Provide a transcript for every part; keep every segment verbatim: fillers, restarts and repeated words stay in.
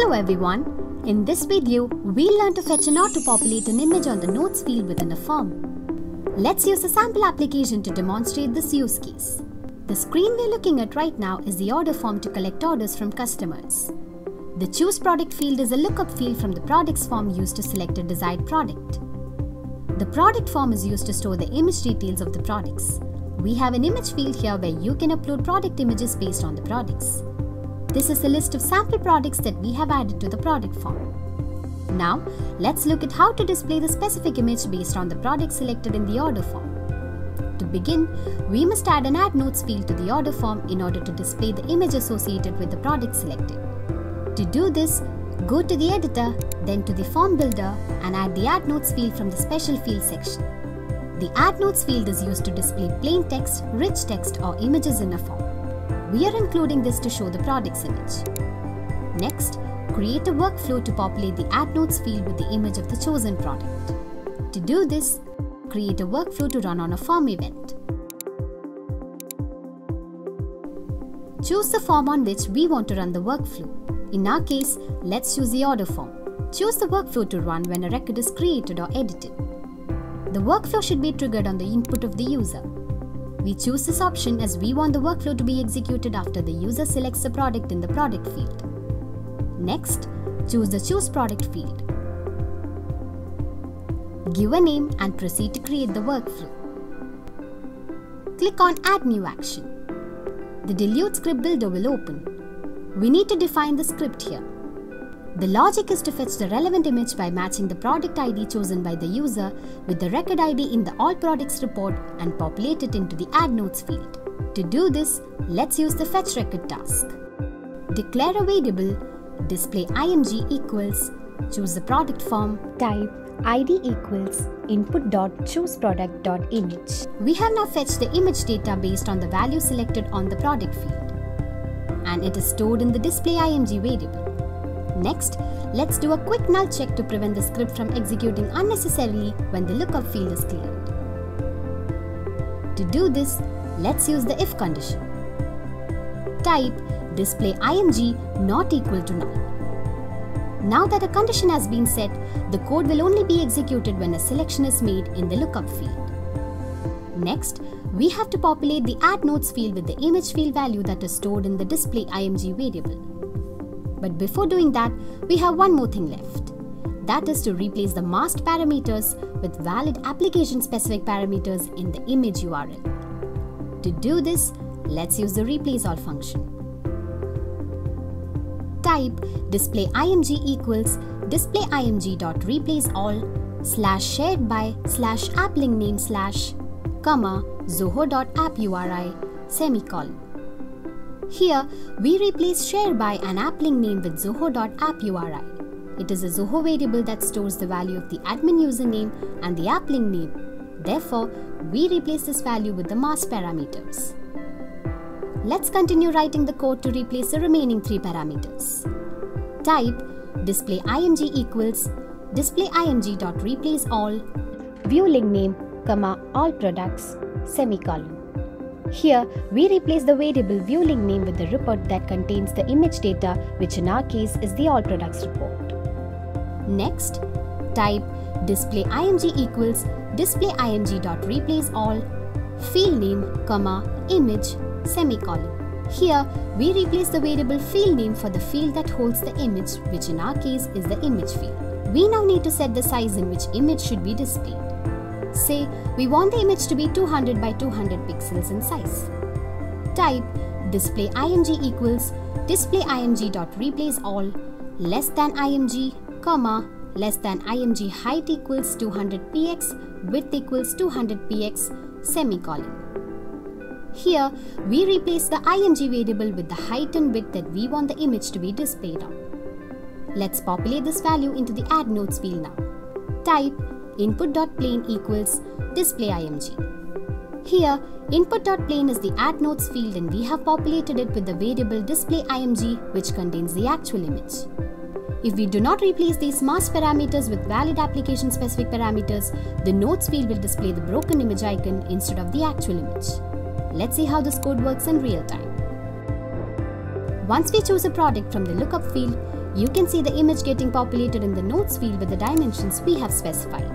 Hello everyone, in this video we'll learn to fetch and auto-populate an image on the notes field within a form. Let's use a sample application to demonstrate this use case. The screen we're looking at right now is the order form to collect orders from customers. The Choose Product field is a lookup field from the products form used to select a desired product. The product form is used to store the image details of the products. We have an image field here where you can upload product images based on the products. This is a list of sample products that we have added to the product form. Now, let's look at how to display the specific image based on the product selected in the order form. To begin, we must add an Add Notes field to the order form in order to display the image associated with the product selected. To do this, go to the editor, then to the form builder and add the Add Notes field from the Special Field section. The Add Notes field is used to display plain text, rich text or images in a form. We are including this to show the product's image. Next, create a workflow to populate the Add Notes field with the image of the chosen product. To do this, create a workflow to run on a form event. Choose the form on which we want to run the workflow. In our case, let's choose the order form. Choose the workflow to run when a record is created or edited. The workflow should be triggered on the input of the user. We choose this option as we want the workflow to be executed after the user selects the product in the product field. Next, choose the Choose Product field. Give a name and proceed to create the workflow. Click on Add New Action. The Deluge script builder will open. We need to define the script here. The logic is to fetch the relevant image by matching the product I D chosen by the user with the record I D in the All Products report and populate it into the Add Notes field. To do this, let's use the Fetch Record task. Declare a variable, display img equals, choose the product form, type I D equals input.chooseproduct.image. We have now fetched the image data based on the value selected on the product field, and it is stored in the display img variable. Next, let's do a quick null check to prevent the script from executing unnecessarily when the lookup field is cleared. To do this, let's use the if condition. Type display img not equal to null. Now that a condition has been set, the code will only be executed when a selection is made in the lookup field. Next, we have to populate the Add Notes field with the image field value that is stored in the display img variable. But before doing that, we have one more thing left. That is to replace the masked parameters with valid application-specific parameters in the image U R L. To do this, let's use the replace all function. Type display img equals display img dot replace all slash shared by slash app link name slash comma Zoho.AppURI semicolon. Here, we replace share by an app link name with Zoho.AppURI. It is a Zoho variable that stores the value of the admin username and the app link name. Therefore, we replace this value with the masked parameters. Let's continue writing the code to replace the remaining three parameters. Type display img equals display img.replace all view link name, comma all products semicolon. Here, we replace the variable view link name with the report that contains the image data, which in our case is the All Products report. Next, type display img equals display img dot replace all field name, comma image semicolon. Here, we replace the variable field name for the field that holds the image, which in our case is the image field. We now need to set the size in which image should be displayed. Say, we want the image to be two hundred by two hundred pixels in size. Type display img equals display img dot replace all less than img, comma less than img height equals two hundred pixels, width equals two hundred pixels, semicolon. Here, we replace the img variable with the height and width that we want the image to be displayed on. Let's populate this value into the Add Notes field now. Type input.plane equals display img. Here, input.plane is the Add Notes field and we have populated it with the variable display img which contains the actual image. If we do not replace these masked parameters with valid application specific parameters, the notes field will display the broken image icon instead of the actual image. Let's see how this code works in real time. Once we choose a product from the lookup field, You can see the image getting populated in the notes field with the dimensions we have specified.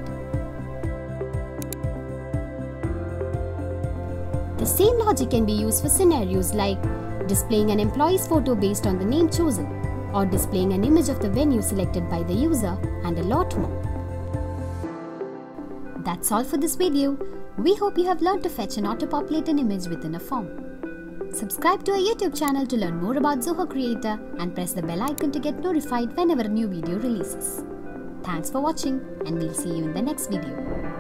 The same logic can be used for scenarios like displaying an employee's photo based on the name chosen, or displaying an image of the venue selected by the user, and a lot more. That's all for this video. We hope you have learned to fetch and auto-populate an image within a form. Subscribe to our YouTube channel to learn more about Zoho Creator and press the bell icon to get notified whenever a new video releases. Thanks for watching, and we'll see you in the next video.